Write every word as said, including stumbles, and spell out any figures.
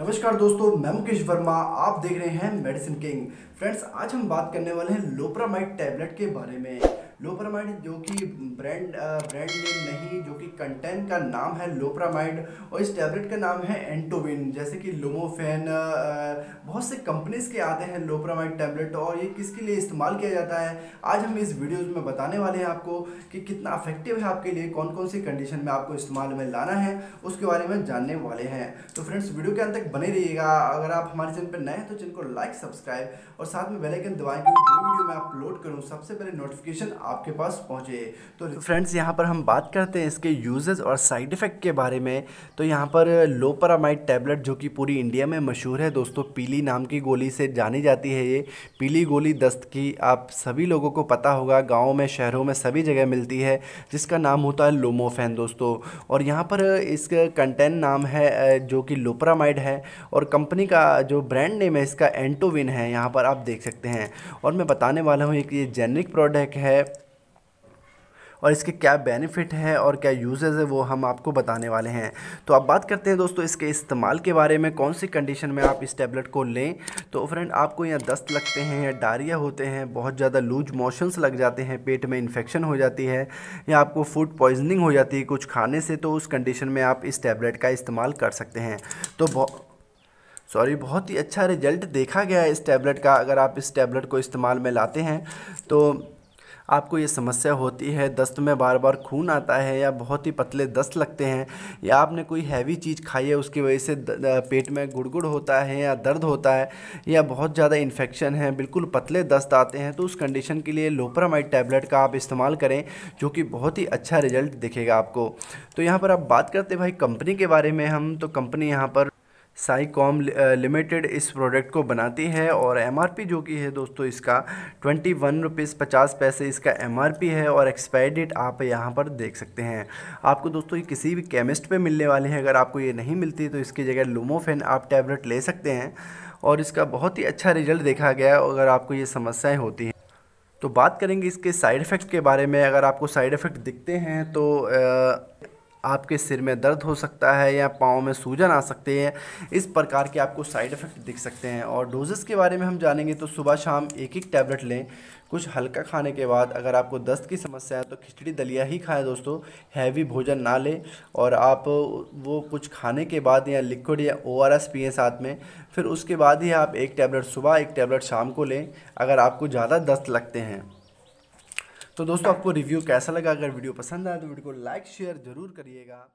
नमस्कार दोस्तों, मैं मुकेश वर्मा, आप देख रहे हैं मेडिसिन किंग। फ्रेंड्स, आज हम बात करने वाले हैं लोपरामाइड टैबलेट के बारे में। लोपरामाइड जो कि ब्रांड ब्रांड नेम नहीं, जो कि कंटेंट का नाम है लोपरामाइड, और इस टैबलेट का नाम है एंटोविन। जैसे कि लोमोफेन, बहुत से कंपनीज़ के आते हैं लोपरामाइड टैबलेट, और ये किसके लिए इस्तेमाल किया जाता है आज हम इस वीडियो में बताने वाले हैं आपको कि कितना इफेक्टिव है आपके लिए, कौन कौन सी कंडीशन में आपको इस्तेमाल में लाना है उसके बारे में जानने वाले हैं। तो फ्रेंड्स, वीडियो के अंत तक बने रहिएगा। अगर आप हमारे चैनल पर नए हैं तो चैनल को लाइक, सब्सक्राइब और साथ में बेल आइकन दबाएं कि जो वीडियो मैं अपलोड करूं सबसे पहले नोटिफिकेशन आपके पास पहुंचे। तो फ्रेंड्स, यहां पर हम बात करते हैं इसके यूजेस और साइड इफ़ेक्ट के बारे में। तो यहां पर लोपरामाइड टैबलेट जो कि पूरी इंडिया में मशहूर है दोस्तों, पीली नाम की गोली से जानी जाती है। ये पीली गोली दस्त की आप सभी लोगों को पता होगा, गाँव में, शहरों में, सभी जगह मिलती है, जिसका नाम होता है लोमोफेन दोस्तों। और यहाँ पर इसका कंटेंट नाम है जो कि लोपरामाइड है, और कंपनी का जो ब्रांड नेम है इसका एंटोविन है, यहाँ पर आप देख सकते हैं। और मैं बताने वाला हूँ कि ये जेनरिक प्रोडक्ट है और इसके क्या बेनिफिट है और क्या यूजेस है वो हम आपको बताने वाले हैं। तो अब बात करते हैं दोस्तों इसके इस्तेमाल के बारे में, कौन सी कंडीशन में आप इस टैबलेट को लें। तो फ्रेंड, आपको यहाँ दस्त लगते हैं या डायरिया होते हैं, बहुत ज़्यादा लूज मोशंस लग जाते हैं, पेट में इन्फेक्शन हो जाती है, या आपको फूड पॉइजनिंग हो जाती है कुछ खाने से, तो उस कंडीशन में आप इस टैबलेट का इस्तेमाल कर सकते हैं। तो सॉरी बहुत ही अच्छा रिजल्ट देखा गया है इस टैबलेट का। अगर आप इस टैबलेट को इस्तेमाल में लाते हैं तो आपको ये समस्या होती है, दस्त में बार बार खून आता है, या बहुत ही पतले दस्त लगते हैं, या आपने कोई हैवी चीज़ खाई है उसकी वजह से पेट में गुड़गुड़ होता है या दर्द होता है, या बहुत ज़्यादा इन्फेक्शन है, बिल्कुल पतले दस्त आते हैं, तो उस कंडीशन के लिए लोपरामाइड टैबलेट का आप इस्तेमाल करें, जो कि बहुत ही अच्छा रिजल्ट दिखेगा आपको। तो यहाँ पर आप बात करते भाई कंपनी के बारे में हम, तो कंपनी यहाँ पर साई कॉम लिमिटेड इस प्रोडक्ट को बनाती है, और एमआरपी जो कि है दोस्तों इसका ट्वेंटी वन रुपीज़ पचास पैसे इसका एमआरपी है, और एक्सपायरी डेट आप यहाँ पर देख सकते हैं। आपको दोस्तों ये किसी भी केमिस्ट पे मिलने वाले हैं, अगर आपको ये नहीं मिलती तो इसकी जगह लोमोफेन आप टैबलेट ले सकते हैं, और इसका बहुत ही अच्छा रिजल्ट देखा गया है अगर आपको ये समस्याएँ होती हैं। तो बात करेंगे इसके साइड इफ़ेक्ट के बारे में। अगर आपको साइड इफ़ेक्ट दिखते हैं तो आ, आपके सिर में दर्द हो सकता है, या पाँव में सूजन आ सकते हैं, इस प्रकार के आपको साइड इफ़ेक्ट दिख सकते हैं। और डोजेस के बारे में हम जानेंगे तो सुबह शाम एक एक टैबलेट लें, कुछ हल्का खाने के बाद। अगर आपको दस्त की समस्या है तो खिचड़ी दलिया ही खाएं दोस्तों, हैवी भोजन ना लें, और आप वो कुछ खाने के बाद या लिक्विड या ओआरएस पिएं साथ में, फिर उसके बाद ही आप एक टैबलेट सुबह, एक टैबलेट शाम को लें अगर आपको ज़्यादा दस्त लगते हैं। तो दोस्तों, आपको रिव्यू कैसा लगा? अगर वीडियो पसंद आया तो वीडियो को लाइक शेयर ज़रूर करिएगा।